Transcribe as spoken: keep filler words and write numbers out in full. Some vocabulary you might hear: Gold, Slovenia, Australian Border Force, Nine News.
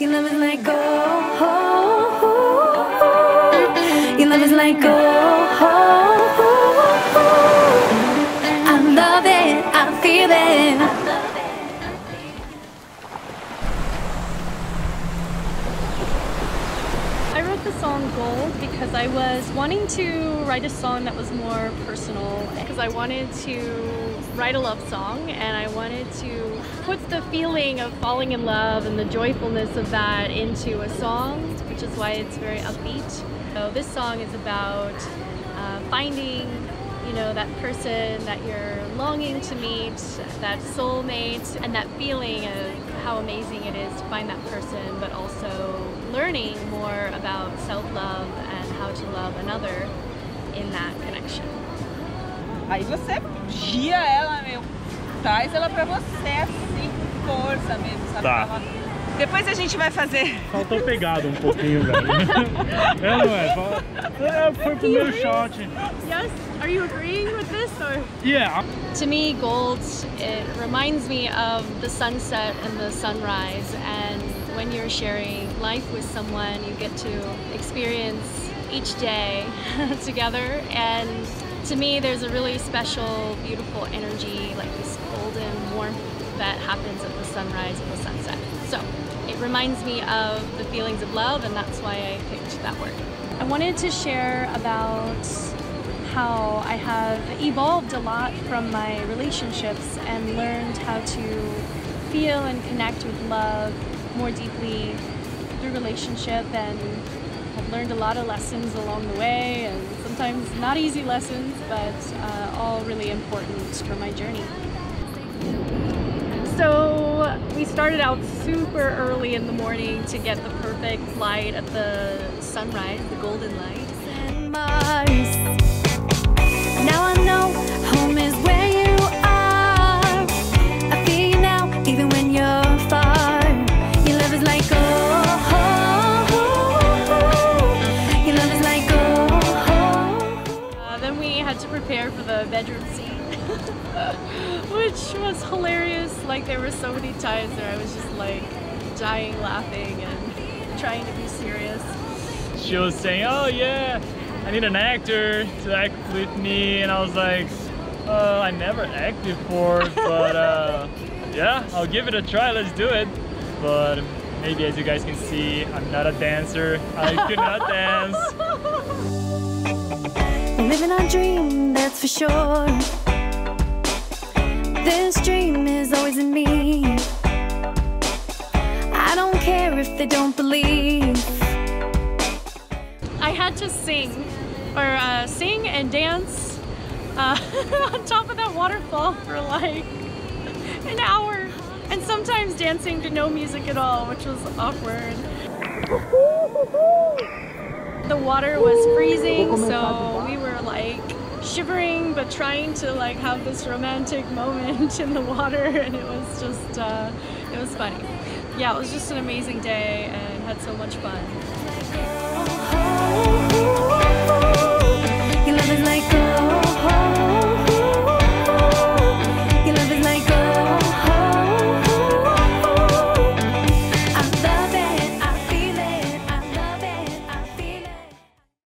Your love is like gold. Your love is like gold. I love it, I feel it. I wrote the song Gold because I was wanting to write a song that was more personal, because I wanted to write a love song and I wanted to put the feeling of falling in love and the joyfulness of that into a song, which is why it's very upbeat. So this song is about uh, finding, you know, that person that you're longing to meet, that soulmate, and that feeling of how amazing it is to find that person, but also learning more about self-love and how to love another in that connection. Aí você gira ela, meu, traz ela pra você, assim, com força mesmo, sabe? Tá. Depois a gente vai fazer. Faltou pegada um pouquinho, velho. É, não é? É, foi pro meu shot. Yes, are you agreeing with this or? Yeah. To me, Gold, it reminds me of the sunset and the sunrise, and when you're sharing life with someone, you get to experience each day together, and to me, there's a really special, beautiful energy, like this golden warmth that happens at the sunrise and the sunset. So it reminds me of the feelings of love, and that's why I picked that word. I wanted to share about how I have evolved a lot from my relationships and learned how to feel and connect with love more deeply through relationship, and I've learned a lot of lessons along the way, and sometimes not easy lessons, but uh, all really important for my journey. So we started out super early in the morning to get the perfect light at the sunrise, the golden light. And Mars. Now I know home is where you are. I feel you now, even when you're far. Your love is like gold. Your love is like gold. Uh, then we had to prepare for the bedroom scene. Which was hilarious. Like, there were so many times where I was just like dying laughing and trying to be serious. She was saying, oh yeah, I need an actor to act with me, and I was like, uh, I never acted before, but uh, yeah, I'll give it a try, let's do it. But maybe, as you guys can see, I'm not a dancer. I could not dance. Living our dream, that's for sure. This dream is always in me. I don't care if they don't believe. I had to sing, or uh, sing and dance uh, on top of that waterfall for like an hour, and sometimes dancing to no music at all, which was awkward. The water was freezing, so we were like shivering, but trying to like have this romantic moment in the water, and it was just, uh, it was funny. Yeah, it was just an amazing day and had so much fun.